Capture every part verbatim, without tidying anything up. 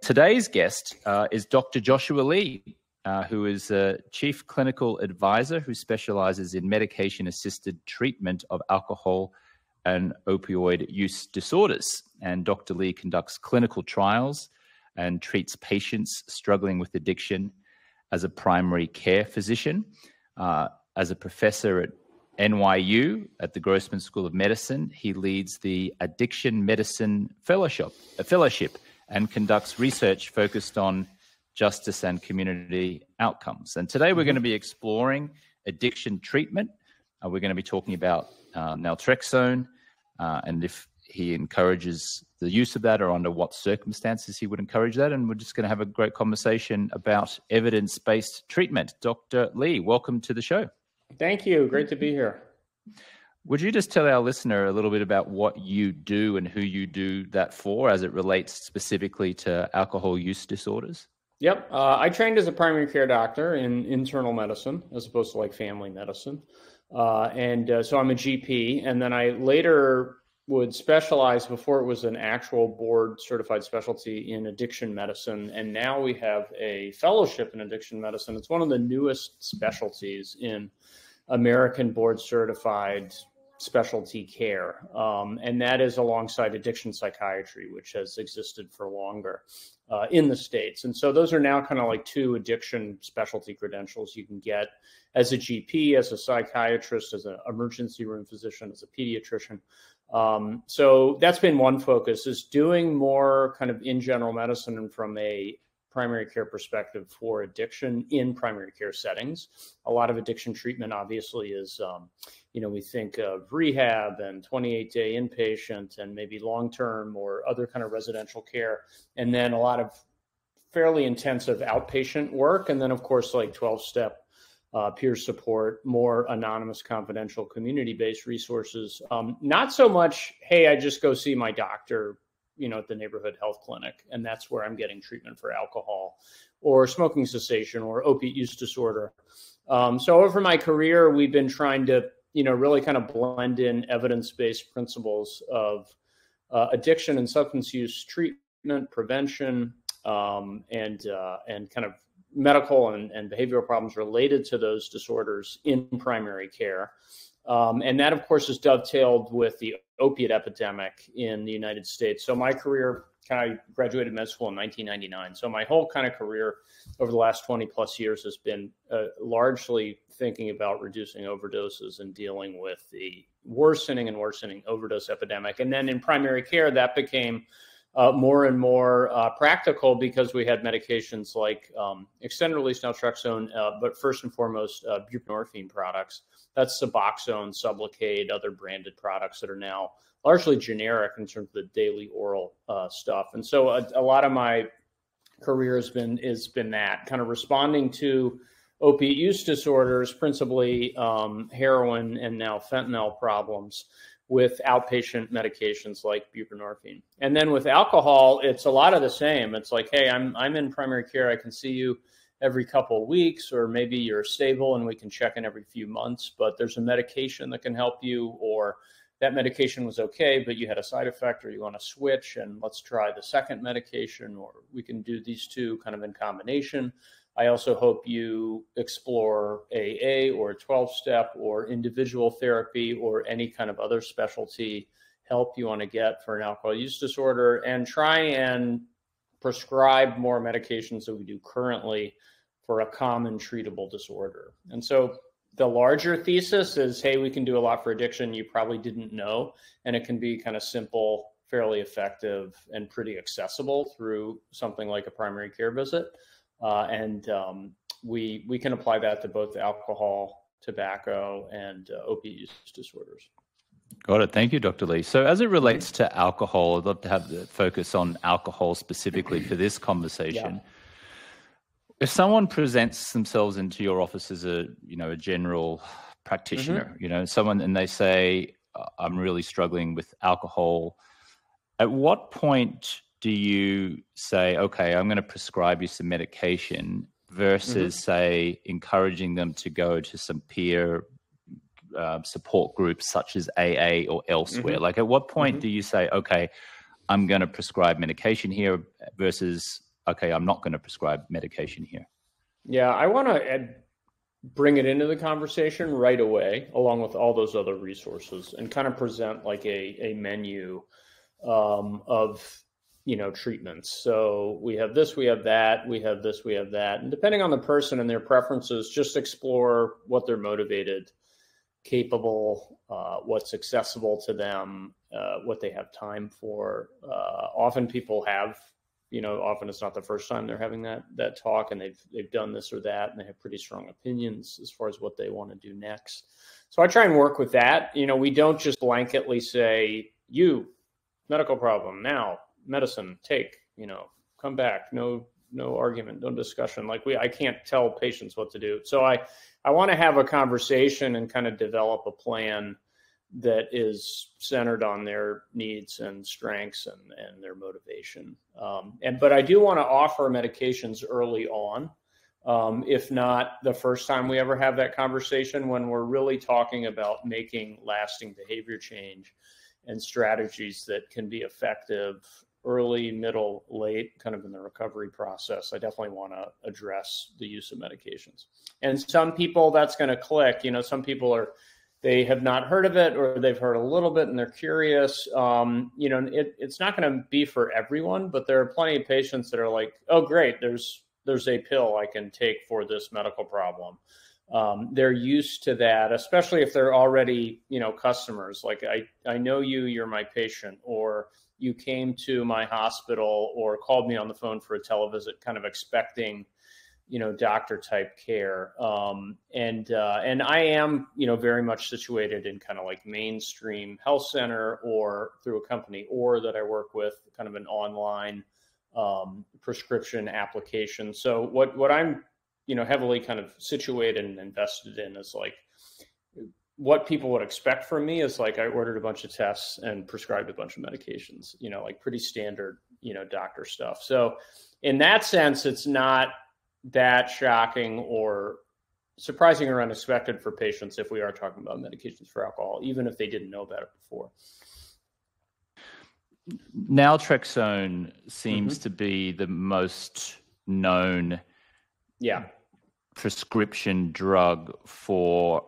Today's guest uh, is Doctor Joshua Lee, uh, who is a chief clinical advisor who specializes in medication-assisted treatment of alcohol and opioid use disorders. And Doctor Lee conducts clinical trials and treats patients struggling with addiction as a primary care physician, uh, as a professor at N Y U at the Grossman School of Medicine. He leads the Addiction Medicine Fellowship, a fellowship and conducts research focused on justice and community outcomes. And today we're going to be exploring addiction treatment. Uh, we're going to be talking about uh, naltrexone uh, and if he encourages the use of that or under what circumstances he would encourage that. And we're just going to have a great conversation about evidence-based treatment. Doctor Lee, welcome to the show. Thank you. Great to be here. Would you just tell our listener a little bit about what you do and who you do that for as it relates specifically to alcohol use disorders? Yep. Uh, I trained as a primary care doctor in internal medicine as opposed to like family medicine. Uh, and uh, so I'm a G P. And then I later would specialize before it was an actual board certified specialty in addiction medicine. And now we have a fellowship in addiction medicine. It's one of the newest specialties in American board certified specialty care. Um, and that is alongside addiction psychiatry, which has existed for longer uh, in the States. And so those are now kind of like two addiction specialty credentials you can get as a G P, as a psychiatrist, as an emergency room physician, as a pediatrician. Um, so that's been one focus, is doing more kind of in general medicine and from a primary care perspective for addiction in primary care settings. A lot of addiction treatment obviously is, um, you know, we think of rehab and twenty-eight day inpatient and maybe long-term or other kind of residential care. And then a lot of fairly intensive outpatient work. And then of course, like twelve step Uh, peer support, more anonymous, confidential, community-based resources. Um, not so much, hey, I just go see my doctor, you know, at the neighborhood health clinic, and that's where I'm getting treatment for alcohol or smoking cessation or opiate use disorder. Um, so over my career, we've been trying to, you know, really kind of blend in evidence-based principles of uh, addiction and substance use treatment, prevention, um, and uh, and kind of medical and, and behavioral problems related to those disorders in primary care. Um, and that, of course, is dovetailed with the opiate epidemic in the United States. So my career, kind of graduated med school in nineteen ninety-nine. So my whole kind of career over the last twenty plus years has been uh, largely thinking about reducing overdoses and dealing with the worsening and worsening overdose epidemic. And then in primary care, that became Uh, more and more uh, practical because we had medications like um, extended-release naltrexone, uh, but first and foremost, uh, buprenorphine products. That's Suboxone, Sublocade, other branded products that are now largely generic in terms of the daily oral uh, stuff. And so a, a lot of my career has been, has been that, kind of responding to opiate use disorders, principally um, heroin and now fentanyl problems, with outpatient medications like buprenorphine. And then with alcohol, it's a lot of the same. It's like, hey, I'm I'm in primary care. I can see you every couple of weeks, or maybe you're stable and we can check in every few months, but there's a medication that can help you, or that medication was okay, but you had a side effect, or you want to switch and let's try the second medication, or we can do these two kind of in combination. I also hope you explore A A or twelve step or individual therapy or any kind of other specialty help you want to get for an alcohol use disorder, and try and prescribe more medications than we do currently for a common treatable disorder. And so the larger thesis is, hey, we can do a lot for addiction you probably didn't know, and it can be kind of simple, fairly effective, and pretty accessible through something like a primary care visit. Uh, and um, we we can apply that to both alcohol, tobacco, and uh, opiate use disorders. Got it. Thank you, Doctor Lee. So as it relates to alcohol, I'd love to have the focus on alcohol specifically for this conversation. Yeah. If someone presents themselves into your office as a, you know, a general practitioner, mm-hmm. you know, someone, and they say, I'm really struggling with alcohol, at what point do you say, okay, I'm going to prescribe you some medication versus mm-hmm. say encouraging them to go to some peer uh, support groups such as A A or elsewhere? Mm-hmm. Like at what point mm-hmm. do you say, okay, I'm going to prescribe medication here versus, okay, I'm not going to prescribe medication here? Yeah, I want to bring it into the conversation right away, along with all those other resources, and kind of present like a, a menu um, of, you know, treatments. So we have this, we have that, we have this, we have that. And depending on the person and their preferences, just explore what they're motivated, capable, uh, what's accessible to them, uh, what they have time for. Uh, often people have, you know, often it's not the first time they're having that that talk, and they've they've done this or that, and they have pretty strong opinions as far as what they want to do next. So I try and work with that. You know, we don't just blanketly say, you, medical problem, now, medicine, take, you know, come back, no no argument, no discussion. Like we, I can't tell patients what to do. So I, I want to have a conversation and kind of develop a plan that is centered on their needs and strengths and, and their motivation. Um, and, but I do want to offer medications early on. Um, if not the first time we ever have that conversation, when we're really talking about making lasting behavior change and strategies that can be effective early, middle, late, kind of in the recovery process, I definitely want to address the use of medications. And some people, that's going to click. You know, some people are, they have not heard of it, or they've heard a little bit and they're curious. Um, you know, it, it's not going to be for everyone, but there are plenty of patients that are like, oh, great, there's there's a pill I can take for this medical problem. Um, they're used to that, especially if they're already, you know, customers. Like, I, I know you, you're my patient, or you came to my hospital or called me on the phone for a televisit, kind of expecting, you know, doctor type care. Um, and, uh, and I am, you know, very much situated in kind of like mainstream health center, or through a company or that I work with, kind of an online, um, prescription application. So what, what I'm, you know, heavily kind of situated and invested in is like, what people would expect from me is like, I ordered a bunch of tests and prescribed a bunch of medications, you know, like pretty standard, you know, doctor stuff. So in that sense, it's not that shocking or surprising or unexpected for patients if we are talking about medications for alcohol, even if they didn't know about it before. Naltrexone seems mm-hmm. to be the most known yeah. prescription drug for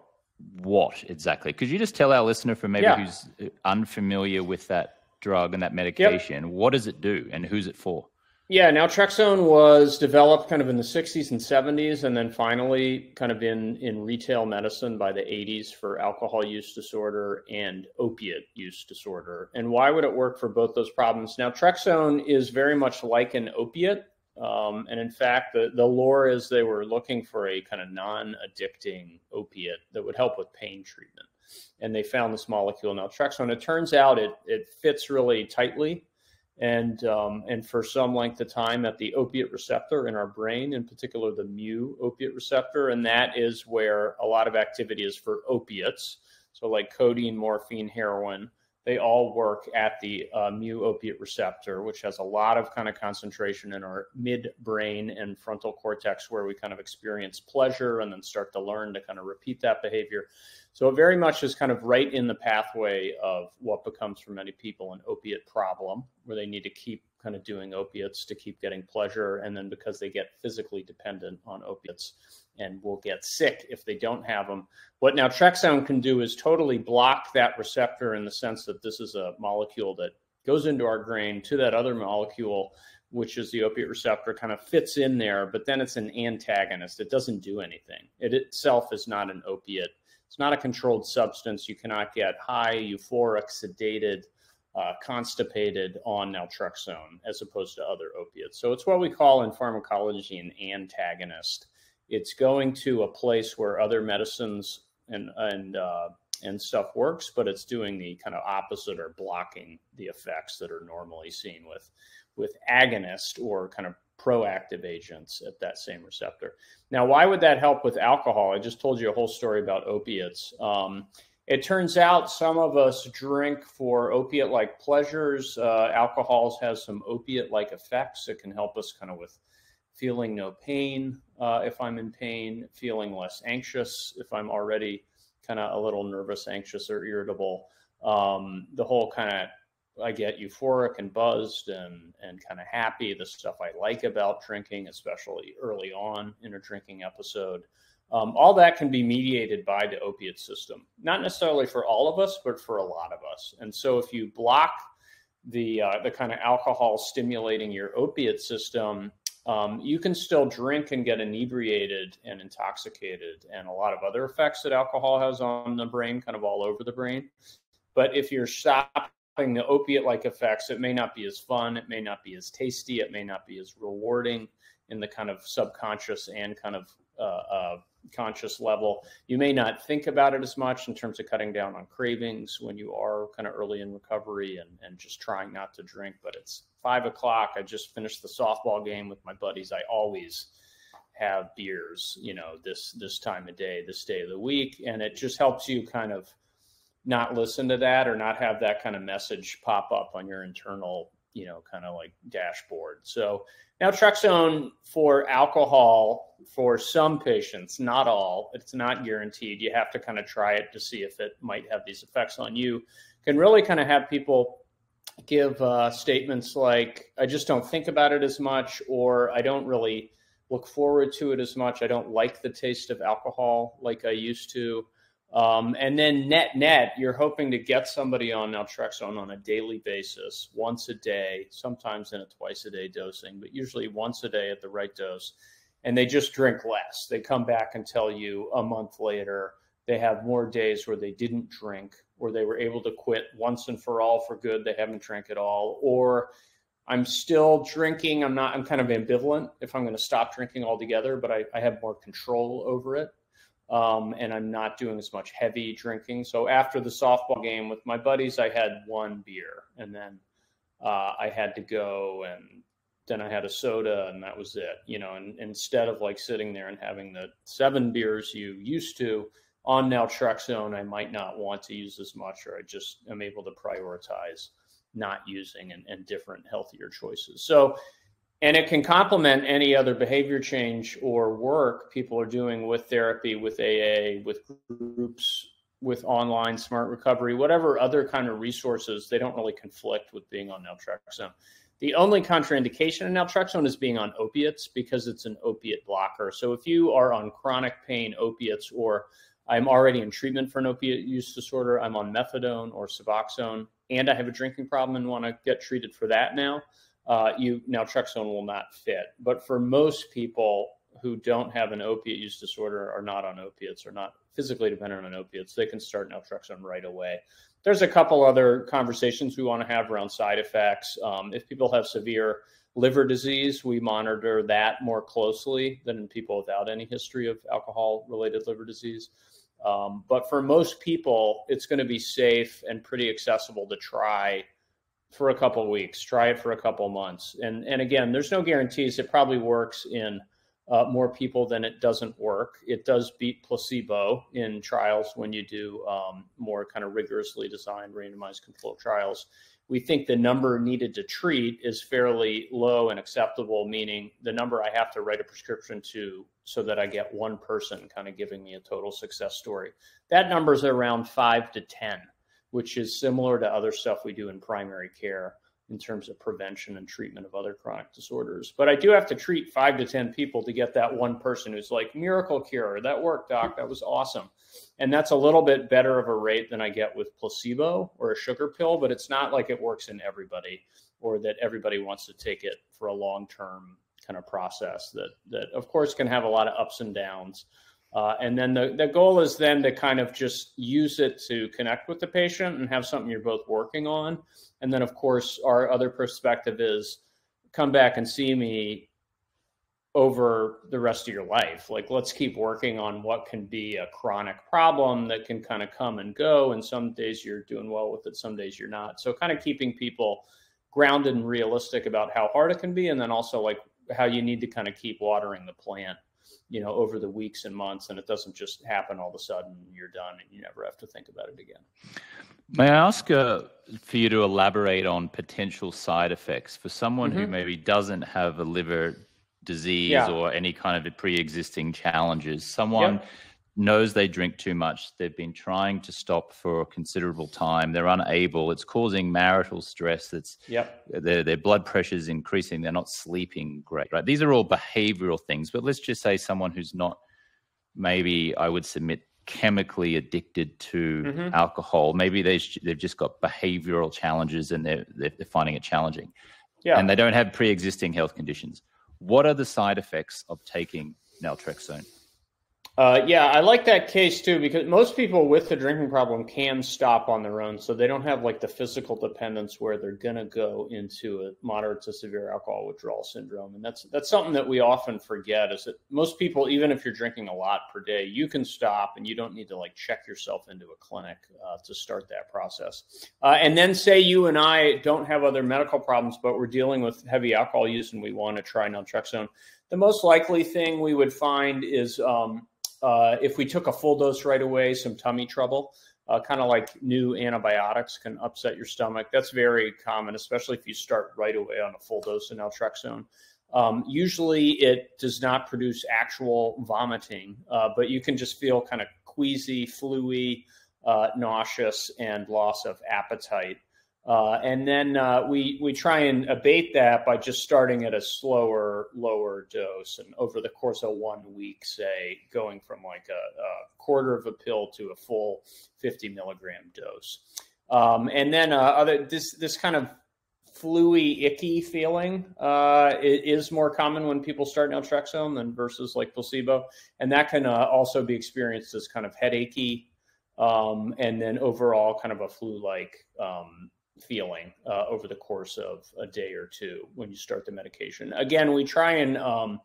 what exactly? Could you just tell our listener, for maybe yeah. who's unfamiliar with that drug and that medication, yep. what does it do and who's it for? Yeah, naltrexone was developed kind of in the sixties and seventies, and then finally kind of in, in retail medicine by the eighties for alcohol use disorder and opiate use disorder. And why would it work for both those problems? Naltrexone is very much like an opiate. Um, and in fact, the, the lore is they were looking for a kind of non-addicting opiate that would help with pain treatment. And they found this molecule, naltrexone. It turns out it, it fits really tightly and um, and for some length of time at the opiate receptor in our brain, in particular the mu opiate receptor. And that is where a lot of activity is for opiates. So like codeine, morphine, heroin. They all work at the uh, mu opiate receptor, which has a lot of kind of concentration in our midbrain and frontal cortex, where we kind of experience pleasure and then start to learn to kind of repeat that behavior. So it very much is kind of right in the pathway of what becomes for many people an opiate problem, where they need to keep kind of doing opiates to keep getting pleasure. And then because they get physically dependent on opiates and will get sick if they don't have them. What naltrexone can do is totally block that receptor, in the sense that this is a molecule that goes into our brain to that other molecule, which is the opiate receptor, kind of fits in there, but then it's an antagonist. It doesn't do anything. It itself is not an opiate. It's not a controlled substance. You cannot get high, euphoric, sedated, Uh, constipated on naltrexone as opposed to other opiates. So it's what we call in pharmacology an antagonist. It's going to a place where other medicines and and uh, and stuff works, but it's doing the kind of opposite, or blocking the effects that are normally seen with with agonist or kind of proactive agents at that same receptor. Now, why would that help with alcohol? I just told you a whole story about opiates. Um, It turns out some of us drink for opiate-like pleasures. Uh, alcohol has some opiate-like effects. It can help us kind of with feeling no pain uh, if I'm in pain, feeling less anxious if I'm already kind of a little nervous, anxious, or irritable. Um, the whole kind of I get euphoric and buzzed and, and kind of happy, the stuff I like about drinking, especially early on in a drinking episode. Um, all that can be mediated by the opiate system, not necessarily for all of us, but for a lot of us. And so if you block the, uh, the kind of alcohol stimulating your opiate system, um, you can still drink and get inebriated and intoxicated and a lot of other effects that alcohol has on the brain, kind of all over the brain. But if you're stopping the opiate-like effects, it may not be as fun, it may not be as tasty, it may not be as rewarding in the kind of subconscious and kind of uh, uh, conscious level. You may not think about it as much in terms of cutting down on cravings when you are kind of early in recovery and, and just trying not to drink. But it's five o'clock. I just finished the softball game with my buddies. I always have beers, you know, this, this time of day, this day of the week. And it just helps you kind of not listen to that or not have that kind of message pop up on your internal, you know, kind of like dashboard. So naltrexone for alcohol for some patients, not all, it's not guaranteed. You have to kind of try it to see if it might have these effects on you. Can really kind of have people give uh, statements like, I just don't think about it as much, or I don't really look forward to it as much. I don't like the taste of alcohol like I used to. Um, and then net net, you're hoping to get somebody on naltrexone on a daily basis, once a day, sometimes in a twice a day dosing, but usually once a day at the right dose. And they just drink less. They come back and tell you a month later, they have more days where they didn't drink, or they were able to quit once and for all for good. They haven't drank at all, or I'm still drinking. I'm not, I'm kind of ambivalent if I'm going to stop drinking altogether, but I, I have more control over it. Um, and I'm not doing as much heavy drinking. So after the softball game with my buddies, I had one beer, and then uh, I had to go, and then I had a soda, and that was it. You know, and, and instead of like sitting there and having the seven beers you used to on naltrexone, I might not want to use as much, or I just am able to prioritize not using and, and different healthier choices. So. And it can complement any other behavior change or work people are doing with therapy, with A A, with groups, with online smart recovery, whatever other kind of resources. They don't really conflict with being on naltrexone. The only contraindication in naltrexone is being on opiates, because it's an opiate blocker. So if you are on chronic pain opiates, or I'm already in treatment for an opiate use disorder, I'm on methadone or Suboxone, and I have a drinking problem and want to get treated for that now, Uh, you naltrexone will not fit. But for most people who don't have an opiate use disorder, are not on opiates, or not physically dependent on opiates, they can start naltrexone right away. There's a couple other conversations we want to have around side effects. Um, if people have severe liver disease, we monitor that more closely than in people without any history of alcohol-related liver disease. Um, but for most people, it's going to be safe and pretty accessible to try for a couple of weeks, try it for a couple of months. And and again, there's no guarantees. It probably works in uh, more people than it doesn't work. It does beat placebo in trials when you do um, more kind of rigorously designed randomized controlled trials. We think the number needed to treat is fairly low and acceptable, meaning the number I have to write a prescription to so that I get one person kind of giving me a total success story. That number is around five to ten. Which is similar to other stuff we do in primary care in terms of prevention and treatment of other chronic disorders. But I do have to treat five to ten people to get that one person who's like, miracle cure, that worked, doc, that was awesome. And that's a little bit better of a rate than I get with placebo or a sugar pill, but it's not like it works in everybody, or that everybody wants to take it for a long-term kind of process that, that of course, can have a lot of ups and downs. Uh, and then the, the goal is then to kind of just use it to connect with the patient and have something you're both working on. And then, of course, our other perspective is come back and see me over the rest of your life. Like, let's keep working on what can be a chronic problem that can kind of come and go. And some days you're doing well with it, some days you're not. So kind of keeping people grounded and realistic about how hard it can be. And then also like how you need to kind of keep watering the plant, you know, over the weeks and months, and it doesn't just happen all of a sudden, you're done, and you never have to think about it again. May I ask uh, for you to elaborate on potential side effects for someone mm-hmm. who maybe doesn't have a liver disease yeah. or any kind of pre-existing challenges? Someone yep. knows they drink too much. They've been trying to stop for a considerable time. They're unable. It's causing marital stress. It's, yep. their, their blood pressure is increasing. They're not sleeping great, right? These are all behavioral things. But let's just say someone who's not, maybe I would submit, chemically addicted to mm-hmm. alcohol. Maybe they sh- they've just got behavioral challenges and they're, they're finding it challenging. Yeah. And they don't have pre-existing health conditions. What are the side effects of taking naltrexone? Uh, yeah, I like that case too, because most people with the drinking problem can stop on their own. So they don't have like the physical dependence where they're going to go into a moderate to severe alcohol withdrawal syndrome. And that's that's something that we often forget, is that most people, even if you're drinking a lot per day, you can stop and you don't need to like check yourself into a clinic uh, to start that process. Uh, and then say you and I don't have other medical problems, but we're dealing with heavy alcohol use and we want to try naltrexone. The most likely thing we would find is um, Uh, if we took a full dose right away, some tummy trouble, uh, kind of like new antibiotics can upset your stomach. That's very common, especially if you start right away on a full dose of naltrexone. Um, usually it does not produce actual vomiting, uh, but you can just feel kind of queasy, fluey, uh, nauseous, and loss of appetite. Uh, and then uh, we we try and abate that by just starting at a slower, lower dose. And over the course of one week, say, going from like a, a quarter of a pill to a full fifty milligram dose. Um, and then uh, other this this kind of fluey, icky feeling uh, is more common when people start naltrexone than versus like placebo. And that can uh, also be experienced as kind of headachy um, and then overall kind of a flu-like um feeling uh, over the course of a day or two when you start the medication. Again, we try and um,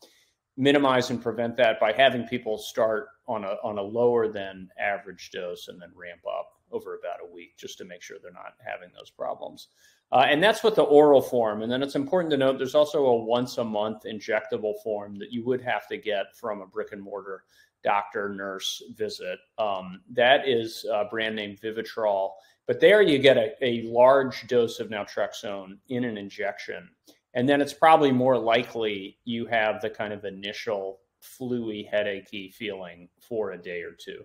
minimize and prevent that by having people start on a on a lower than average dose and then ramp up over about a week, just to make sure they're not having those problems. Uh, and that's with the oral form. And then it's important to note there's also a once a month injectable form that you would have to get from a brick and mortar doctor nurse visit. Um, that is a brand name Vivitrol. But there you get a, a large dose of naltrexone in an injection. And then it's probably more likely you have the kind of initial fluey, headachy feeling for a day or two.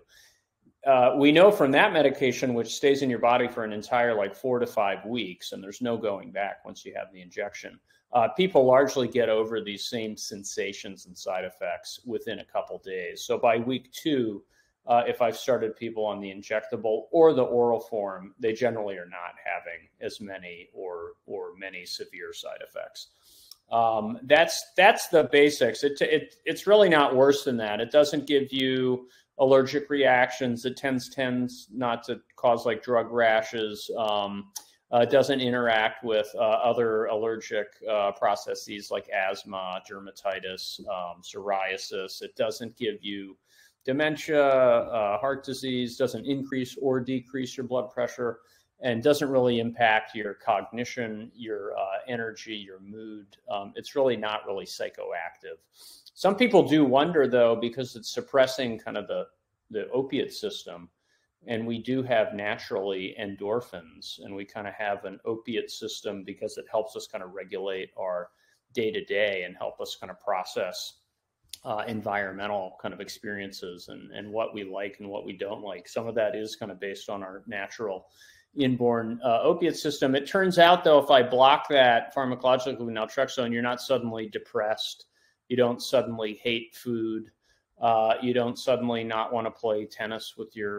Uh, we know from that medication, which stays in your body for an entire like four to five weeks, and there's no going back once you have the injection, uh, people largely get over these same sensations and side effects within a couple days. So by week two, Uh, if I've started people on the injectable or the oral form, they generally are not having as many or or many severe side effects. Um, that's that's the basics. It, it it's really not worse than that. It doesn't give you allergic reactions. It tends tends not to cause like drug rashes. Um, uh, doesn't interact with uh, other allergic uh, processes like asthma, dermatitis, um, psoriasis. It doesn't give you dementia, uh, heart disease, doesn't increase or decrease your blood pressure, and doesn't really impact your cognition, your uh, energy, your mood. Um, it's really not really psychoactive. Some people do wonder, though, because it's suppressing kind of the, the opiate system. And we do have naturally endorphins, and we kind of have an opiate system because it helps us kind of regulate our day to day and help us kind of process Uh, environmental kind of experiences and, and what we like and what we don't like. Some of that is kind of based on our natural inborn uh, opiate system. It turns out, though, if I block that pharmacologically with naltrexone, you're not suddenly depressed. You don't suddenly hate food. Uh, you don't suddenly not want to play tennis with your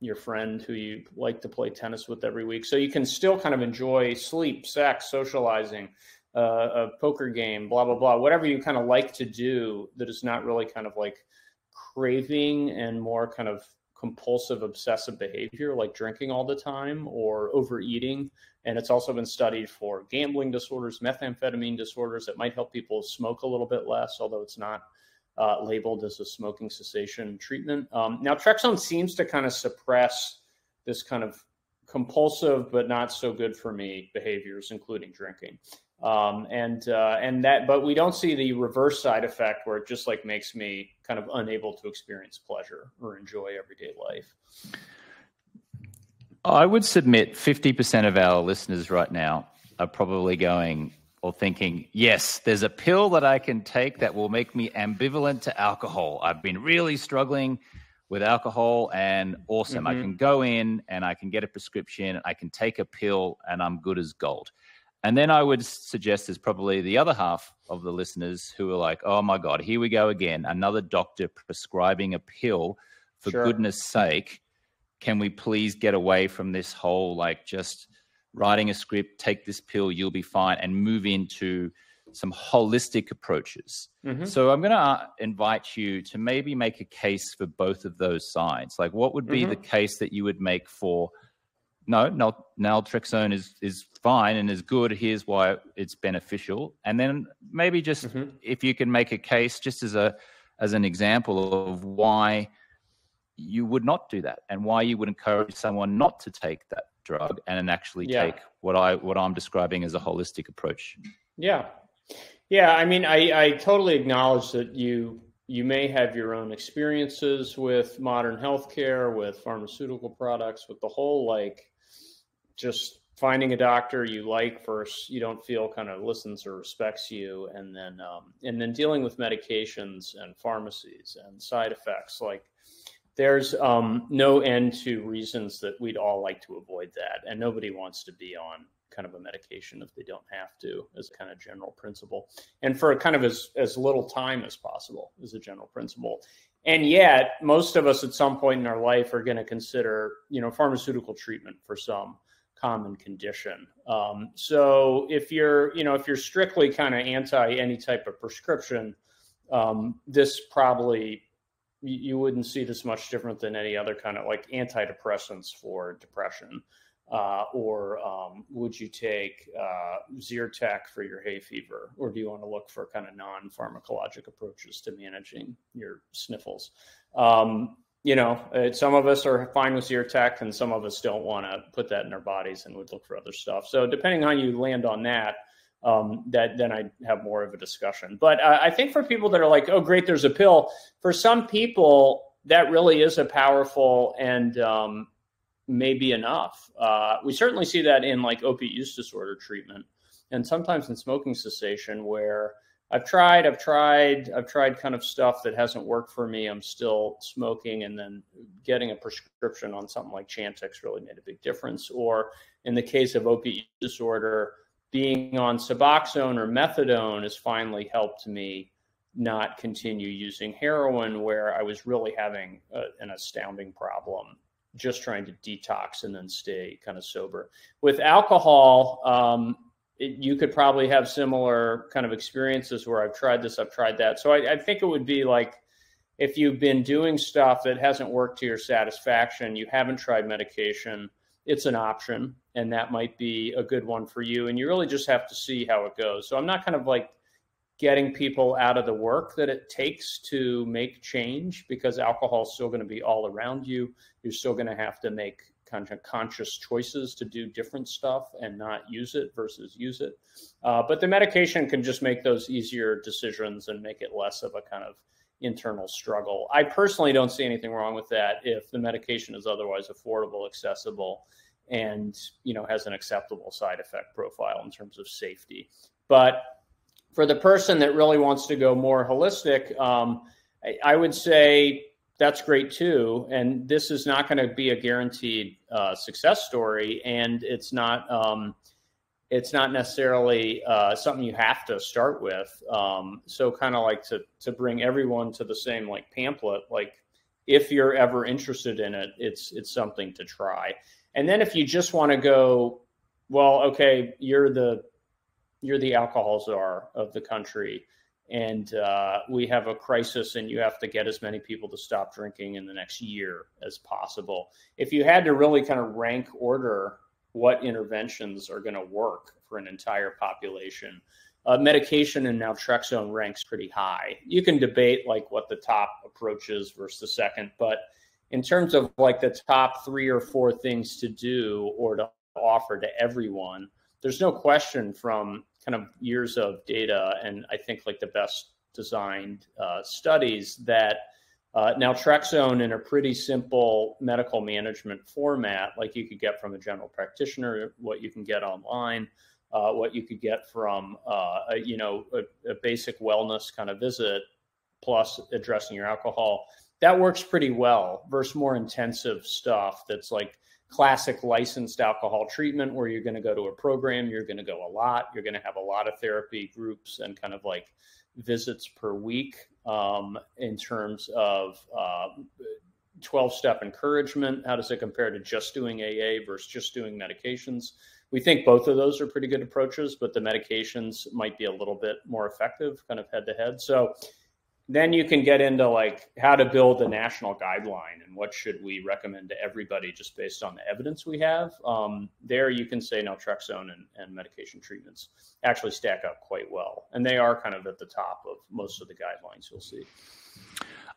your friend who you like to play tennis with every week. So you can still kind of enjoy sleep, sex, socializing, Uh, a poker game, blah, blah, blah, whatever you kind of like to do that is not really kind of like craving and more kind of compulsive, obsessive behavior like drinking all the time or overeating. And it's also been studied for gambling disorders, methamphetamine disorders. It might help people smoke a little bit less, although it's not uh, labeled as a smoking cessation treatment. Um, now, naltrexone seems to kind of suppress this kind of compulsive but not so good for me behaviors, including drinking. Um, and, uh, and that, but we don't see the reverse side effect where it just like makes me kind of unable to experience pleasure or enjoy everyday life. I would submit fifty percent of our listeners right now are probably going or thinking, yes, there's a pill that I can take that will make me ambivalent to alcohol. I've been really struggling. with alcohol, and awesome. Mm-hmm. I can go in and I can get a prescription, I can take a pill, and I'm good as gold. And then I would suggest there's probably the other half of the listeners who are like, oh my God, here we go again, another doctor prescribing a pill. For sure. Goodness sake, can we please get away from this whole, like, just writing a script, take this pill, you'll be fine, and move into some holistic approaches. Mm-hmm. So I'm going to invite you to maybe make a case for both of those sides. Like, what would be mm-hmm. the case that you would make for, no, not, naltrexone is, is fine and is good, here's why it's beneficial. And then maybe just mm-hmm. if you can make a case just as a as an example of why you would not do that and why you would encourage someone not to take that drug and actually yeah. take what I what I'm describing as a holistic approach. Yeah. Yeah, I mean, I, I totally acknowledge that you you may have your own experiences with modern healthcare, with pharmaceutical products, with the whole, like, just finding a doctor you like first, you don't feel kind of listens or respects you, and then um, and then dealing with medications and pharmacies and side effects. Like, there's um, no end to reasons that we'd all like to avoid that, and nobody wants to be on kind of a medication if they don't have to, as a kind of general principle, and for a kind of as, as little time as possible as a general principle. And yet most of us at some point in our life are going to consider, you know, pharmaceutical treatment for some common condition. Um, so if you're, you know, if you're strictly kind of anti any type of prescription, um, this probably, you wouldn't see this much different than any other kind of, like, antidepressants for depression. Uh, or um, would you take uh, Zyrtec for your hay fever? Or do you want to look for kind of non-pharmacologic approaches to managing your sniffles? Um, you know, some of us are fine with Zyrtec, and some of us don't want to put that in our bodies and would look for other stuff. So depending on how you land on that, um, that then I have more of a discussion. But uh, I think for people that are like, oh, great, there's a pill, for some people that really is a powerful and um, maybe enough. Uh, we certainly see that in, like, opiate use disorder treatment, and sometimes in smoking cessation, where I've tried, I've tried, I've tried kind of stuff that hasn't worked for me. I'm still smoking, and then getting a prescription on something like Chantix really made a big difference. Or in the case of opiate use disorder, being on Suboxone or Methadone has finally helped me not continue using heroin, where I was really having a, an astounding problem just trying to detox and then stay kind of sober. With alcohol, um, it, you could probably have similar kind of experiences where I've tried this, I've tried that. So I, I think it would be like, if you've been doing stuff that hasn't worked to your satisfaction, you haven't tried medication, it's an option, and that might be a good one for you. And you really just have to see how it goes. So I'm not kind of like getting people out of the work that it takes to make change, because alcohol is still going to be all around you. You're still going to have to make kind of conscious choices to do different stuff and not use it versus use it. Uh, but the medication can just make those easier decisions and make it less of a kind of internal struggle. I personally don't see anything wrong with that if the medication is otherwise affordable, accessible, and, you know, has an acceptable side effect profile in terms of safety. But for the person that really wants to go more holistic, um, I, I would say that's great too. And this is not going to be a guaranteed uh, success story, and it's not um, it's not necessarily uh, something you have to start with. Um, so kind of like to to bring everyone to the same, like, pamphlet. Like, if you're ever interested in it, it's it's something to try. And then if you just want to go, well, okay, you're the you're the alcohol czar of the country, and uh, we have a crisis, and you have to get as many people to stop drinking in the next year as possible. If you had to really kind of rank order what interventions are going to work for an entire population, uh, medication and naltrexone ranks pretty high. You can debate, like, what the top approach is versus the second, but in terms of, like, the top three or four things to do or to offer to everyone, there's no question from kind of years of data, and I think, like, the best designed uh, studies, that uh, naltrexone in a pretty simple medical management format, like you could get from a general practitioner, what you can get online, uh, what you could get from, uh, a, you know, a, a basic wellness kind of visit, plus addressing your alcohol, that works pretty well versus more intensive stuff that's like classic licensed alcohol treatment, where you're going to go to a program, you're going to go a lot, you're going to have a lot of therapy groups and kind of like visits per week, um, in terms of twelve-step encouragement. How does it compare to just doing A A versus just doing medications? We think both of those are pretty good approaches, but the medications might be a little bit more effective kind of head-to-head. So then you can get into like how to build a national guideline and what should we recommend to everybody just based on the evidence we have. Um, there you can say naltrexone and, and medication treatments actually stack up quite well. And they are kind of at the top of most of the guidelines you'll see.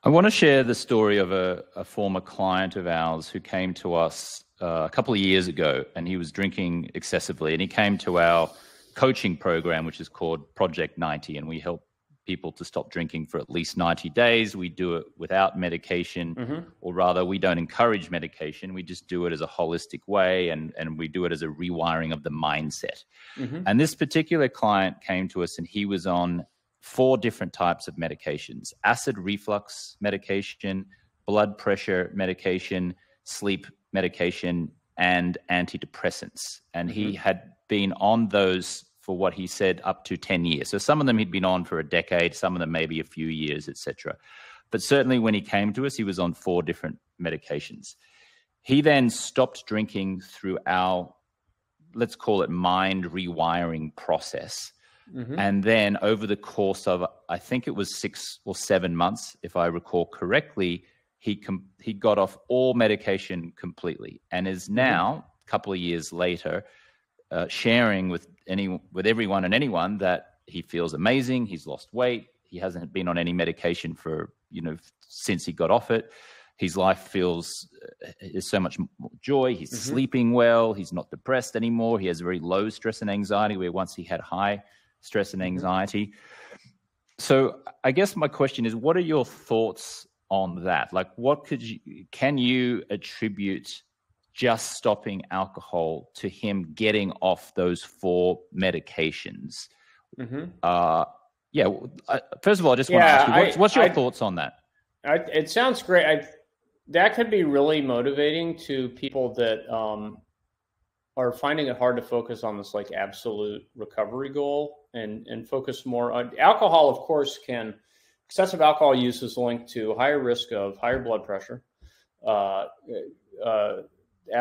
I want to share the story of a, a former client of ours who came to us uh, a couple of years ago, and he was drinking excessively, and he came to our coaching program, which is called Project ninety, and we help people to stop drinking for at least ninety days. We do it without medication, mm-hmm. or rather we don't encourage medication. We just do it as a holistic way, and, and we do it as a rewiring of the mindset. Mm-hmm. And this particular client came to us, and he was on four different types of medications: acid reflux medication, blood pressure medication, sleep medication, and antidepressants. And mm-hmm. he had been on those for what he said up to ten years. So some of them he'd been on for a decade, some of them maybe a few years, et cetera. But certainly when he came to us, he was on four different medications. He then stopped drinking through our, let's call it, mind rewiring process. Mm-hmm. And then over the course of, I think it was six or seven months, if I recall correctly, he com- he got off all medication completely, and is now, a mm-hmm. couple of years later, Uh, sharing with any with everyone and anyone that he feels amazing. He's lost weight. He hasn't been on any medication for, you know, since he got off it. His life feels uh, is so much more joy. He's mm-hmm. sleeping well. He's not depressed anymore. He has very low stress and anxiety, where once he had high stress and anxiety. So I guess my question is, what are your thoughts on that? Like, what could you, can you attribute just stopping alcohol to him getting off those four medications? Mm-hmm. Uh, yeah. I, first of all, I just yeah, want to ask you, what's, I, what's your I, thoughts on that? I, it sounds great. I, that could be really motivating to people that um, are finding it hard to focus on this like absolute recovery goal, and, and focus more on alcohol. Of course, can excessive alcohol use is linked to higher risk of higher blood pressure, uh, uh,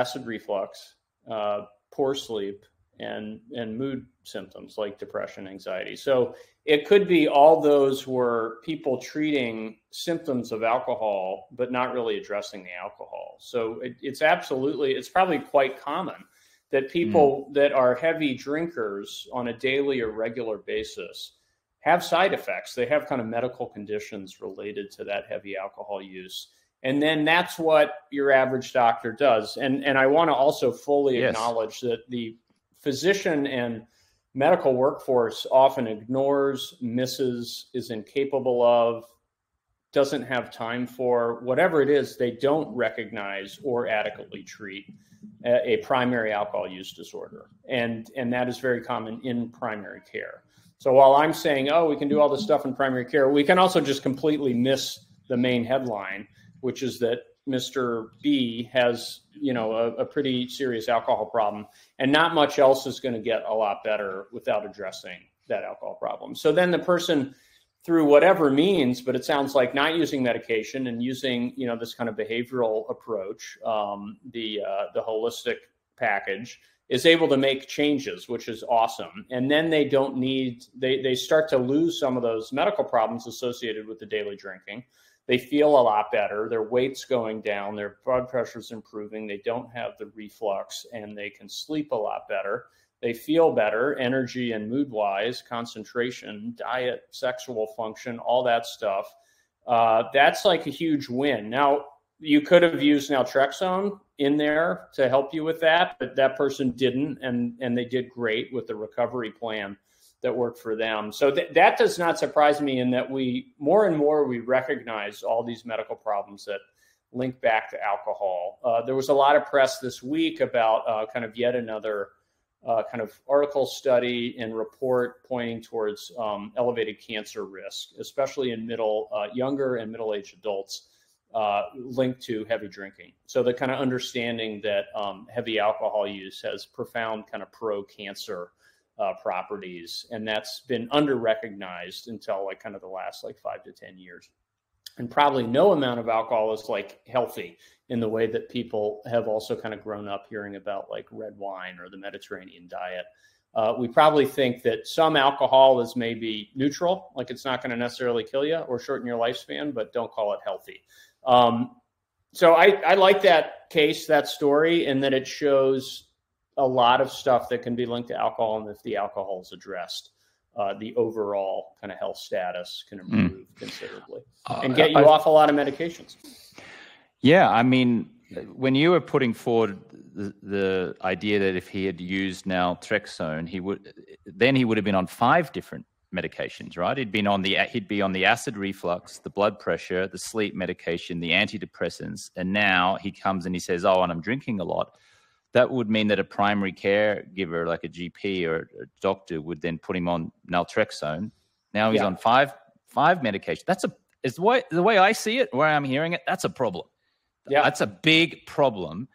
acid reflux, uh, poor sleep, and and mood symptoms like depression, anxiety. So it could be all those were people treating symptoms of alcohol, but not really addressing the alcohol. So it, it's absolutely, it's probably quite common that people mm. that are heavy drinkers on a daily or regular basis have side effects. They have kind of medical conditions related to that heavy alcohol use. And then that's what your average doctor does. And and I want to also fully yes. acknowledge that the physician and medical workforce often ignores, misses, is incapable of, doesn't have time for, whatever it is, they don't recognize or adequately treat a, a primary alcohol use disorder. And, and that is very common in primary care. So while I'm saying, oh, we can do all this stuff in primary care, we can also just completely miss the main headline, which is that Mister B has, you know, a, a pretty serious alcohol problem, and not much else is going to get a lot better without addressing that alcohol problem. So then the person, through whatever means, but it sounds like not using medication and using, you know, this kind of behavioral approach, um, the uh, the holistic package, is able to make changes, which is awesome. And then they don't need, they they start to lose some of those medical problems associated with the daily drinking. They feel a lot better. Their weight's going down. Their blood pressure's improving. They don't have the reflux, and they can sleep a lot better. They feel better, energy and mood-wise, concentration, diet, sexual function, all that stuff. Uh, that's like a huge win. Now, you could have used naltrexone in there to help you with that, but that person didn't, and, and they did great with the recovery plan that worked for them. So th- that does not surprise me, in that we more and more we recognize all these medical problems that link back to alcohol. Uh, there was a lot of press this week about uh, kind of yet another uh, kind of article, study, and report pointing towards um, elevated cancer risk, especially in middle, uh, younger and middle-aged adults uh, linked to heavy drinking. So the kind of understanding that um, heavy alcohol use has profound kind of pro-cancer uh, properties. And that's been under-recognized until like kind of the last like five to ten years. And probably no amount of alcohol is like healthy in the way that people have also kind of grown up hearing about like red wine or the Mediterranean diet. Uh, we probably think that some alcohol is maybe neutral, like it's not going to necessarily kill you or shorten your lifespan, but don't call it healthy. Um, so I, I like that case, that story, and that it shows a lot of stuff that can be linked to alcohol. And if the alcohol is addressed, uh, the overall kind of health status can improve mm. considerably uh, and get you I, off a lot of medications. Yeah. I mean, when you were putting forward the, the idea that if he had used naltrexone, he would then he would have been on five different medications, right? He'd been on the he'd be on the acid reflux, the blood pressure, the sleep medication, the antidepressants, and now he comes and he says, "Oh, and I'm drinking a lot." That would mean that a primary caregiver, like a G P or a doctor, would then put him on naltrexone. Now he's yeah. on five five medications. That's a is the way the way I see it, where I'm hearing it. That's a problem. Yeah, that's a big problem.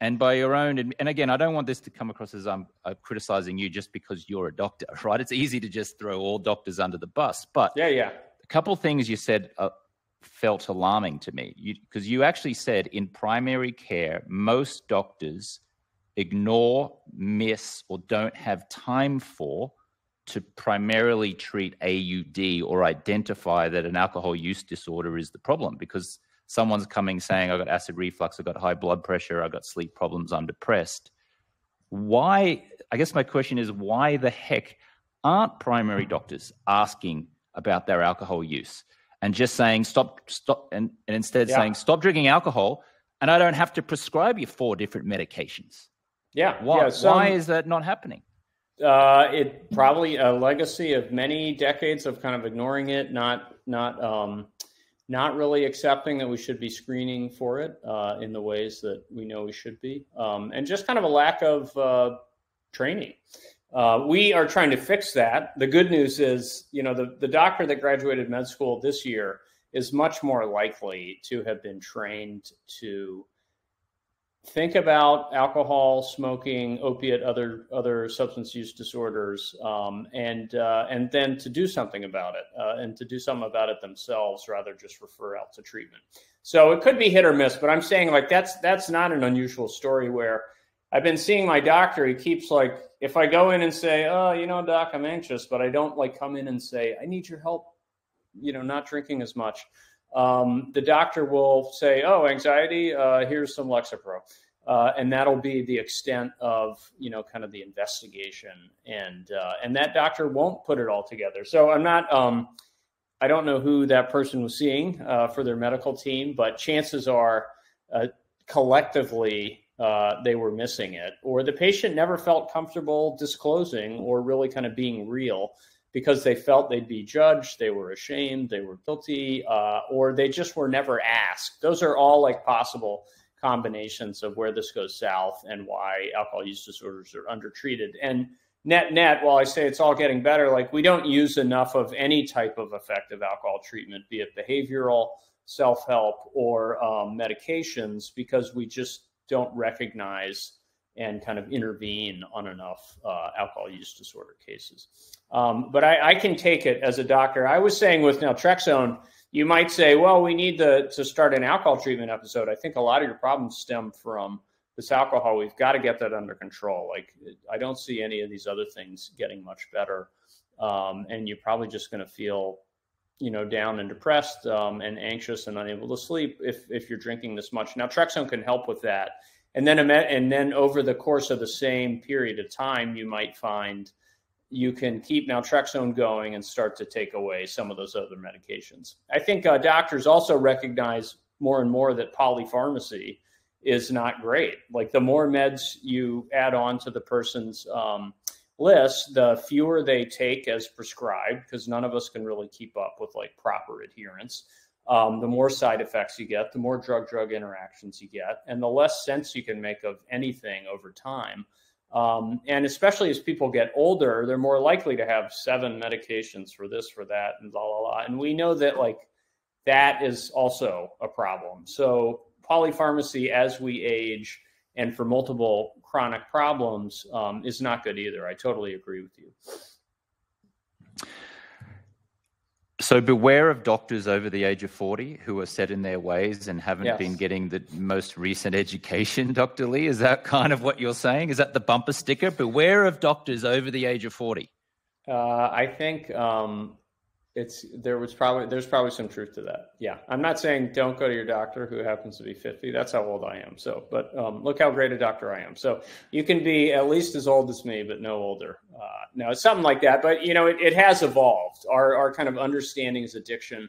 And by your own, and again, I don't want this to come across as I'm uh, criticizing you just because you're a doctor, right? It's easy to just throw all doctors under the bus. But yeah, yeah. a couple of things you said uh, felt alarming to me, because you, you actually said in primary care, most doctors ignore, miss, or don't have time for to primarily treat A U D or identify that an alcohol use disorder is the problem, because someone's coming saying, "I got acid reflux, I got high blood pressure, I got sleep problems, I'm depressed." Why? I guess my question is, why the heck aren't primary doctors asking about their alcohol use and just saying stop, stop, and, and instead yeah. saying stop drinking alcohol, and I don't have to prescribe you four different medications? Yeah. Why? Yeah, some, why is that not happening? Uh, it probably a legacy of many decades of kind of ignoring it, not not. Um, Not really accepting that we should be screening for it uh, in the ways that we know we should be, um, and just kind of a lack of uh, training. Uh, we are trying to fix that. The good news is, you know, the, the doctor that graduated med school this year is much more likely to have been trained to think about alcohol, smoking, opiate, other other substance use disorders, um, and uh, and then to do something about it uh, and to do something about it themselves rather just refer out to treatment. So it could be hit or miss, but I'm saying like that's that's not an unusual story where I've been seeing my doctor. He keeps like, if I go in and say, "Oh, you know, doc, I'm anxious," but I don't like come in and say, "I need your help, you know, not drinking as much." Um, the doctor will say, "Oh, anxiety, uh, here's some Lexapro." Uh, and that'll be the extent of, you know, kind of the investigation. And, uh, and that doctor won't put it all together. So I'm not, um, I don't know who that person was seeing, uh, for their medical team, but chances are, uh, collectively, uh, they were missing it, or the patient never felt comfortable disclosing or really kind of being real, because they felt they'd be judged, they were ashamed, they were guilty, uh, or they just were never asked. Those are all like possible combinations of where this goes south and why alcohol use disorders are undertreated. And net net, while I say it's all getting better, like we don't use enough of any type of effective alcohol treatment, be it behavioral, self-help, or um, medications, because we just don't recognize and kind of intervene on enough uh, alcohol use disorder cases. Um, but I, I can take it as a doctor. I was saying with naltrexone, you might say, well, we need to, to start an alcohol treatment episode. I think a lot of your problems stem from this alcohol. We've got to get that under control. Like, I don't see any of these other things getting much better. Um, and you're probably just going to feel, you know, down and depressed um, and anxious and unable to sleep if, if you're drinking this much. Naltrexone can help with that. And then, and then over the course of the same period of time, you might find you can keep naltrexone going and start to take away some of those other medications. I think uh, doctors also recognize more and more that polypharmacy is not great. Like the more meds you add on to the person's um, list, the fewer they take as prescribed, because none of us can really keep up with like proper adherence. Um, the more side effects you get, the more drug-drug interactions you get, and the less sense you can make of anything over time. Um, and especially as people get older, they're more likely to have seven medications for this, for that, and blah, blah, blah. And we know that like that is also a problem. So polypharmacy as we age and for multiple chronic problems um, is not good either. I totally agree with you. So beware of doctors over the age of forty who are set in their ways and haven't yes. been getting the most recent education, Doctor Lee. Is that kind of what you're saying? Is that the bumper sticker? Beware of doctors over the age of forty. Uh, I think um, it's there was probably there's probably some truth to that. Yeah, I'm not saying don't go to your doctor who happens to be fifty. That's how old I am. So, but um, look how great a doctor I am. So you can be at least as old as me, but no older. Uh, no, it's something like that. But you know, it, it has evolved. Our our kind of understanding is addiction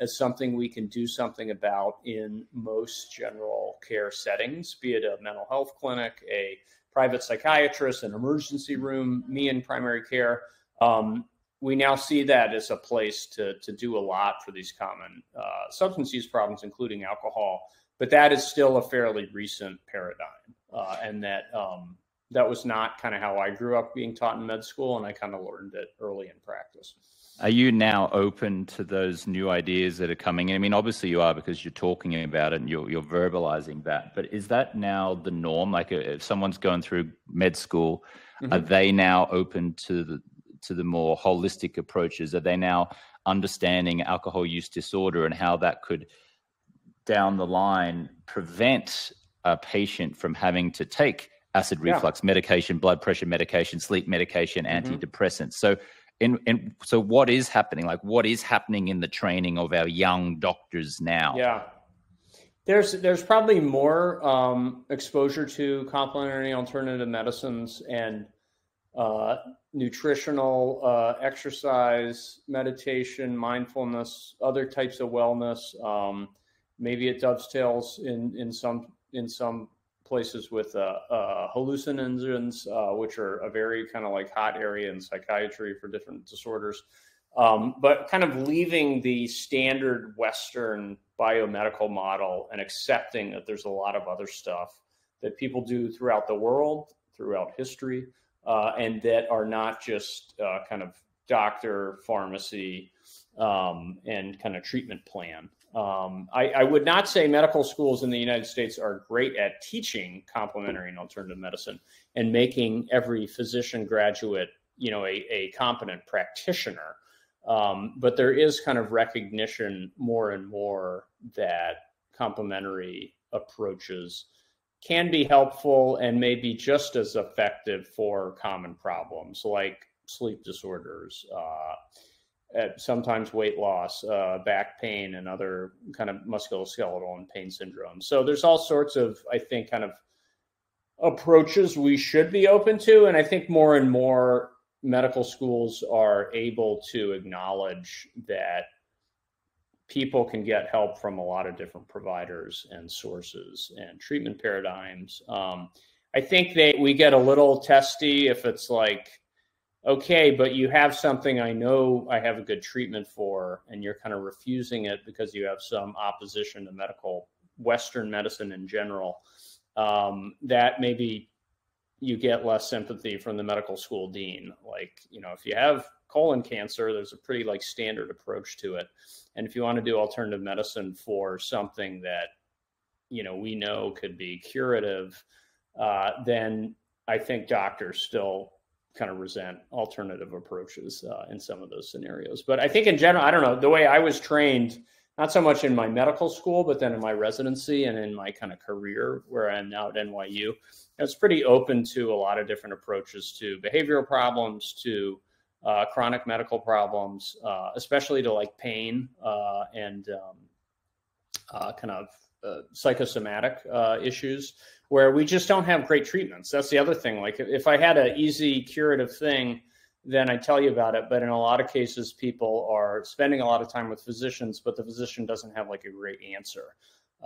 as something we can do something about in most general care settings, be it a mental health clinic, a private psychiatrist, an emergency room, me in primary care. Um, we now see that as a place to to do a lot for these common uh, substance use problems, including alcohol. But that is still a fairly recent paradigm, uh, and that um, that was not kind of how I grew up being taught in med school, and I kind of learned it early in practice. Are you now open to those new ideas that are coming in? I mean, obviously you are because you're talking about it and you're you're verbalizing that. But is that now the norm? Like, if someone's going through med school, mm-hmm. are they now open to the to the more holistic approaches? Are they now understanding alcohol use disorder and how that could down the line prevent a patient from having to take acid yeah. reflux medication, blood pressure medication, sleep medication, mm-hmm. antidepressants? So in, in, so what is happening? Like, what is happening in the training of our young doctors now? Yeah. There's there's probably more um, exposure to complementary alternative medicines and uh, nutritional, uh, exercise, meditation, mindfulness, other types of wellness. Um, maybe it dovetails in, in some, in some places with, uh, uh, hallucinogens, uh, which are a very kind of like hot area in psychiatry for different disorders. Um, but kind of leaving the standard Western biomedical model and accepting that there's a lot of other stuff that people do throughout the world, throughout history, Uh, and that are not just uh, kind of doctor, pharmacy, um, and kind of treatment plan. Um, I, I would not say medical schools in the United States are great at teaching complementary and alternative medicine and making every physician graduate, you know, a, a competent practitioner. Um, but there is kind of recognition more and more that complementary approaches can be helpful and maybe just as effective for common problems like sleep disorders, uh, sometimes weight loss, uh, back pain, and other kind of musculoskeletal and pain syndrome. So there's all sorts of, I think, kind of approaches we should be open to. And I think more and more medical schools are able to acknowledge that people can get help from a lot of different providers and sources and treatment paradigms. Um, I think that we get a little testy if it's like, okay, but you have something I know I have a good treatment for, and you're kind of refusing it because you have some opposition to medical, Western medicine in general, um, that maybe you get less sympathy from the medical school dean. Like, you know, if you have colon cancer, there's a pretty like standard approach to it. And if you want to do alternative medicine for something that, you know, we know could be curative, uh, then I think doctors still kind of resent alternative approaches uh, in some of those scenarios. But I think in general, I don't know, the way I was trained, not so much in my medical school, but then in my residency and in my kind of career where I am now at N Y U, I was pretty open to a lot of different approaches to behavioral problems, to Uh, chronic medical problems, uh, especially to like pain uh, and um, uh, kind of uh, psychosomatic uh, issues where we just don't have great treatments. That's the other thing. Like if I had an easy curative thing, then I tell you about it. But in a lot of cases, people are spending a lot of time with physicians, but the physician doesn't have like a great answer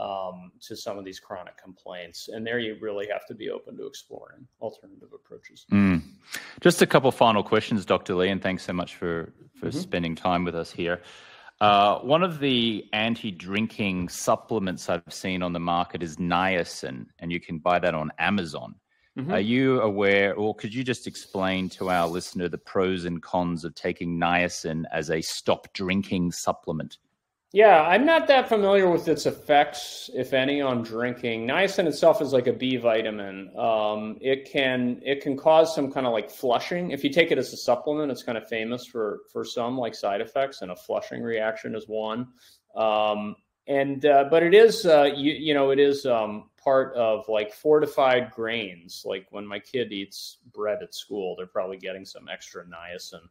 um, to some of these chronic complaints. And there you really have to be open to exploring alternative approaches. Mm. Just a couple final questions, Doctor Lee, and thanks so much for, for mm-hmm. spending time with us here. Uh, one of the anti-drinking supplements I've seen on the market is niacin, and you can buy that on Amazon. Mm-hmm. Are you aware, or could you just explain to our listener the pros and cons of taking niacin as a stop drinking supplement? Yeah, I'm not that familiar with its effects, if any, on drinking. Niacin itself is like a B vitamin. Um, it can it can cause some kind of like flushing. If you take it as a supplement, it's kind of famous for for some like side effects, and a flushing reaction is one. Um, and uh, but it is uh, you you know it is um, part of like fortified grains. Like when my kid eats bread at school, they're probably getting some extra niacin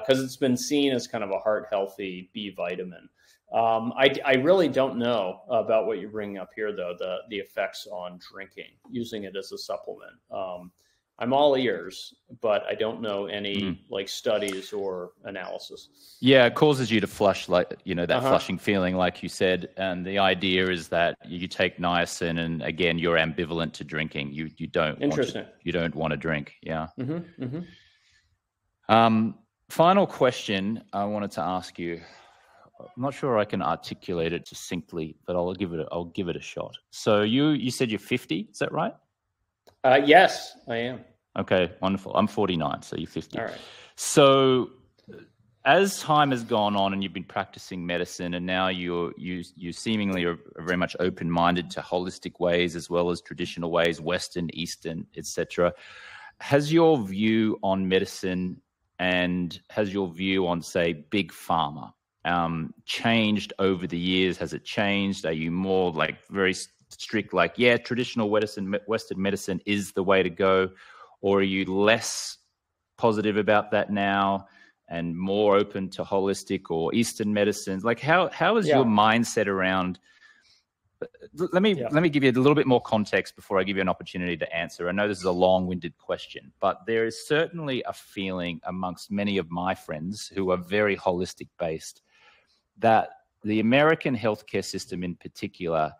because uh, it's been seen as kind of a heart healthy B vitamin. Um, I, I really don't know about what you're bringing up here, though, the the effects on drinking, using it as a supplement. Um, I'm all ears, but I don't know any mm. like studies or analysis. Yeah, it causes you to flush, like, you know, that uh-huh. flushing feeling, like you said. And the idea is that you take niacin and, again, you're ambivalent to drinking. You you don't, Interesting. Want, to, you don't want to drink. Yeah. Mm-hmm, mm-hmm. Um, final question I wanted to ask you. I'm not sure I can articulate it succinctly, but I'll give it a, I'll give it a shot. So you you said you're fifty, is that right? Uh, yes, I am. Okay, wonderful. I'm forty-nine, so you're fifty. All right. So as time has gone on and you've been practicing medicine, and now you're you you seemingly are very much open-minded to holistic ways as well as traditional ways, Western, Eastern, et cetera. Has your view on medicine and has your view on, say, big pharma um changed over the years? Has it changed? Are you more like very strict, like, yeah, traditional Western Western medicine is the way to go, or are you less positive about that now and more open to holistic or Eastern medicines? Like, how how is yeah. your mindset around? Let me yeah. let me give you a little bit more context before I give you an opportunity to answer. I know this is a long-winded question, but there is certainly a feeling amongst many of my friends who are very holistic based that the American healthcare system in particular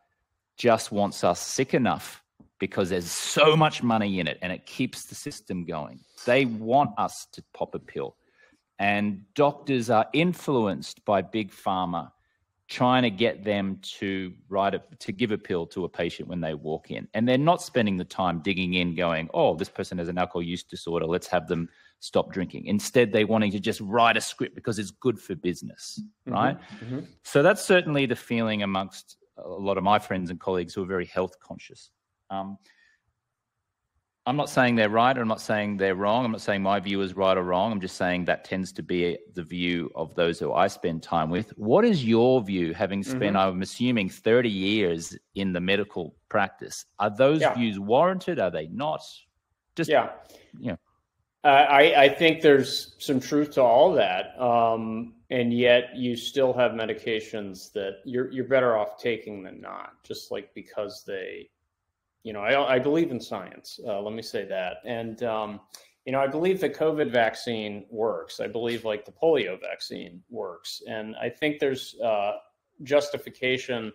just wants us sick enough because there's so much money in it and it keeps the system going. They want us to pop a pill. And doctors are influenced by big pharma trying to get them to write a, to give a pill to a patient when they walk in. And they're not spending the time digging in going, oh, this person has an alcohol use disorder, let's have them stop drinking. Instead, they're wanting to just write a script because it's good for business, mm-hmm. right? Mm-hmm. So that's certainly the feeling amongst a lot of my friends and colleagues who are very health conscious. Um, I'm not saying they're right, or I'm not saying they're wrong. I'm not saying my view is right or wrong. I'm just saying that tends to be the view of those who I spend time with. What is your view, having spent, mm-hmm. I'm assuming, thirty years in the medical practice? Are those yeah. views warranted? Are they not? Just, yeah. you know. Uh, I, I think there's some truth to all that, um, and yet you still have medications that you're you're better off taking than not, just like because they, you know, I, I believe in science. Uh, let me say that, and um, you know, I believe the COVID vaccine works. I believe like the polio vaccine works, and I think there's uh, justification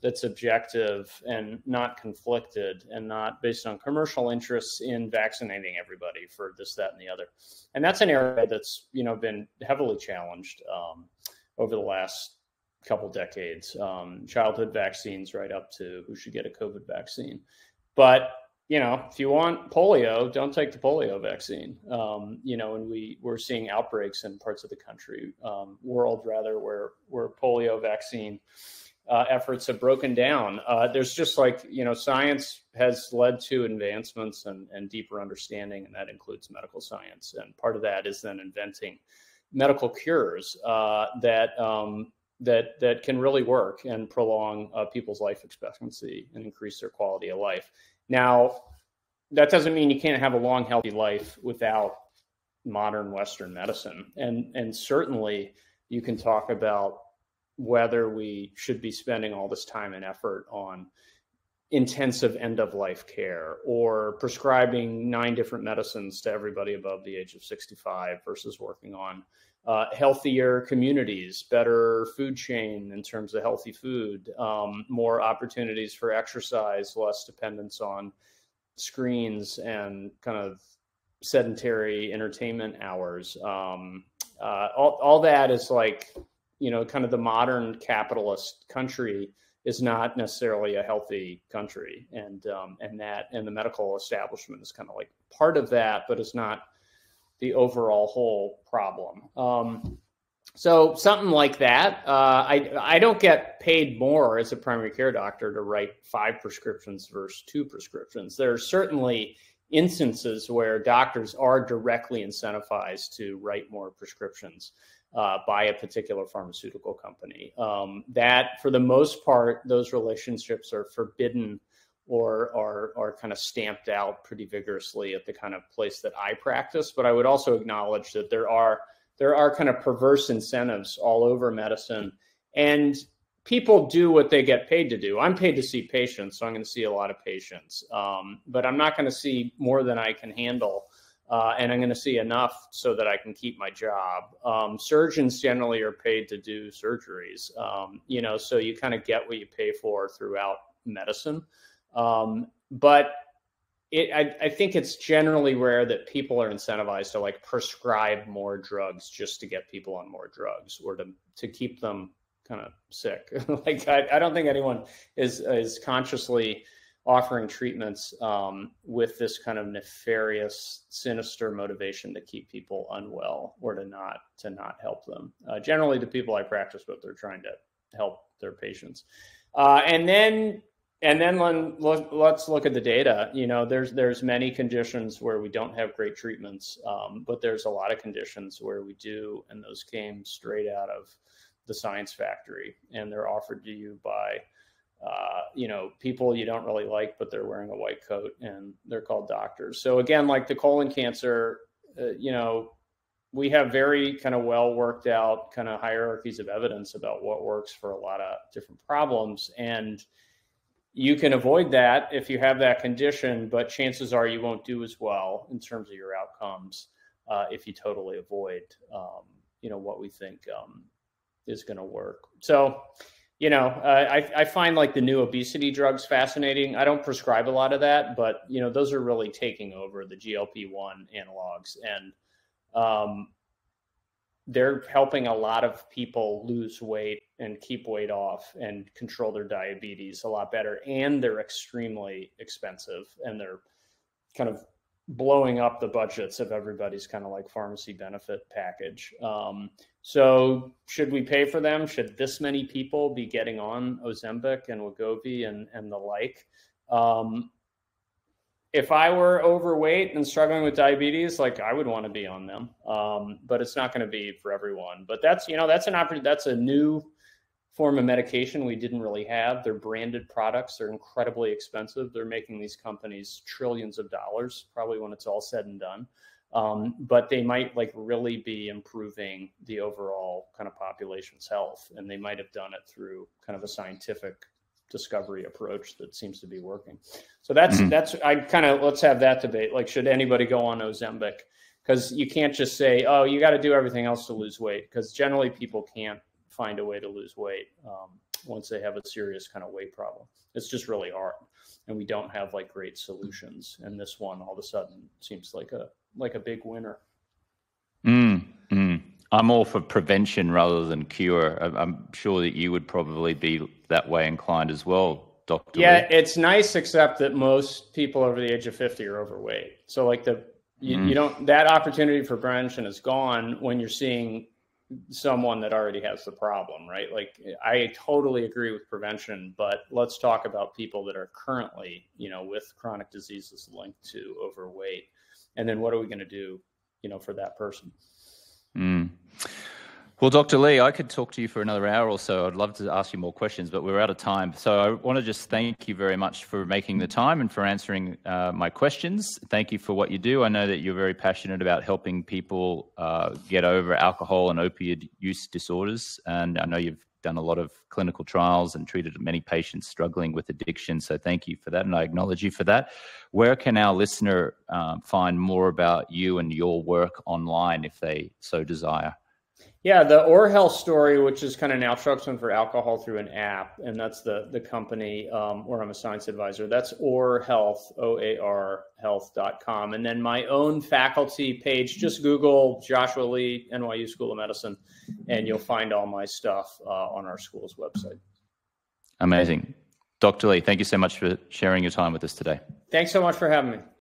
that's objective and not conflicted and not based on commercial interests in vaccinating everybody for this, that, and the other. And that's an area that's, you know, been heavily challenged um, over the last couple decades, um, childhood vaccines right up to who should get a COVID vaccine. But, you know, if you want polio, don't take the polio vaccine. Um, you know, and we we're seeing outbreaks in parts of the country, um, world rather, where, where polio vaccine Uh, efforts have broken down. Uh, there's just like, you know, science has led to advancements and, and deeper understanding, and that includes medical science. And part of that is then inventing medical cures uh, that um, that that can really work and prolong uh, people's life expectancy and increase their quality of life. Now, that doesn't mean you can't have a long, healthy life without modern Western medicine. And, and certainly you can talk about whether we should be spending all this time and effort on intensive end-of-life care or prescribing nine different medicines to everybody above the age of sixty-five versus working on uh, healthier communities, better food chain in terms of healthy food, um, more opportunities for exercise, less dependence on screens and kind of sedentary entertainment hours. Um, uh, all, all that is like, you know, kind of the modern capitalist country is not necessarily a healthy country. And um, and that and the medical establishment is kind of like part of that, but it's not the overall whole problem. Um, So something like that. Uh, I, I don't get paid more as a primary care doctor to write five prescriptions versus two prescriptions. There are certainly instances where doctors are directly incentivized to write more prescriptions uh, by a particular pharmaceutical company. Um, that, for the most part, those relationships are forbidden or are, are kind of stamped out pretty vigorously at the kind of place that I practice. But I would also acknowledge that there are There are kind of perverse incentives all over medicine, and people do what they get paid to do. I'm paid to see patients, so I'm going to see a lot of patients, um, but I'm not going to see more than I can handle, uh, and I'm going to see enough so that I can keep my job. Um, surgeons generally are paid to do surgeries, um, you know, so you kind of get what you pay for throughout medicine. Um, but It, I, I think it's generally rare that people are incentivized to like prescribe more drugs just to get people on more drugs or to, to keep them kind of sick. Like, I, I don't think anyone is, is consciously offering treatments um, with this kind of nefarious, sinister motivation to keep people unwell or to not, to not help them. Uh, generally the people I practice with, they're trying to help their patients. Uh, and then And then let's look at the data. You know, there's there's many conditions where we don't have great treatments, um, but there's a lot of conditions where we do, and those came straight out of the science factory, and they're offered to you by, uh, you know, people you don't really like, but they're wearing a white coat, and they're called doctors. So again, like the colon cancer, uh, you know, we have very kind of well worked out kind of hierarchies of evidence about what works for a lot of different problems, and you can avoid that if you have that condition, but chances are you won't do as well in terms of your outcomes uh, if you totally avoid, um, you know, what we think um, is going to work. So, you know, uh, I, I find like the new obesity drugs fascinating. I don't prescribe a lot of that, but, you know, those are really taking over, the G L P one analogs, and um, they're helping a lot of people lose weight and keep weight off and control their diabetes a lot better. And they're extremely expensive, and they're kind of blowing up the budgets of everybody's kind of like pharmacy benefit package. Um, so should we pay for them? Should this many people be getting on Ozempic and Wegovy and, and the like? Um, If I were overweight and struggling with diabetes, like I would want to be on them, um, but it's not going to be for everyone. But that's, you know, that's an opportunity. That's a new form of medication we didn't really have. They're branded products. They're incredibly expensive. They're making these companies trillions of dollars, probably when it's all said and done. Um, but they might like really be improving the overall kind of population's health. And they might have done it through kind of a scientific discovery approach that seems to be working. So that's, mm-hmm. that's, I kind of, let's have that debate. Like, should anybody go on Ozempic? Because you can't just say, oh, you got to do everything else to lose weight. Because generally people can't find a way to lose weight um, once they have a serious kind of weight problem. It's just really hard. And we don't have like great solutions. And this one all of a sudden seems like a, like a big winner. Mm-hmm. I'm all for prevention rather than cure. I'm sure that you would probably be that way inclined as well, Doctor Yeah, Lee. It's nice, except that most people over the age of fifty are overweight. So like the, you, mm. you don't, that opportunity for prevention is gone when you're seeing someone that already has the problem, right? Like I totally agree with prevention, but let's talk about people that are currently, you know, with chronic diseases linked to overweight. And then what are we going to do, you know, for that person? Mm. Well, Doctor Lee, I could talk to you for another hour or so. I'd love to ask you more questions, but we're out of time. So I want to just thank you very much for making the time and for answering uh, my questions. Thank you for what you do. I know that you're very passionate about helping people uh, get over alcohol and opioid use disorders. And I know you've done a lot of clinical trials and treated many patients struggling with addiction. So thank you for that. And I acknowledge you for that. Where can our listener um, find more about you and your work online if they so desire? Yeah, the OrHealth story, which is kind of naltrexone for alcohol through an app, and that's the the company um, where I'm a science advisor. That's OrHealth, O A R health dot com. And then my own faculty page, just Google Joshua Lee, N Y U School of Medicine, and you'll find all my stuff uh, on our school's website. Amazing. Doctor Lee, thank you so much for sharing your time with us today. Thanks so much for having me.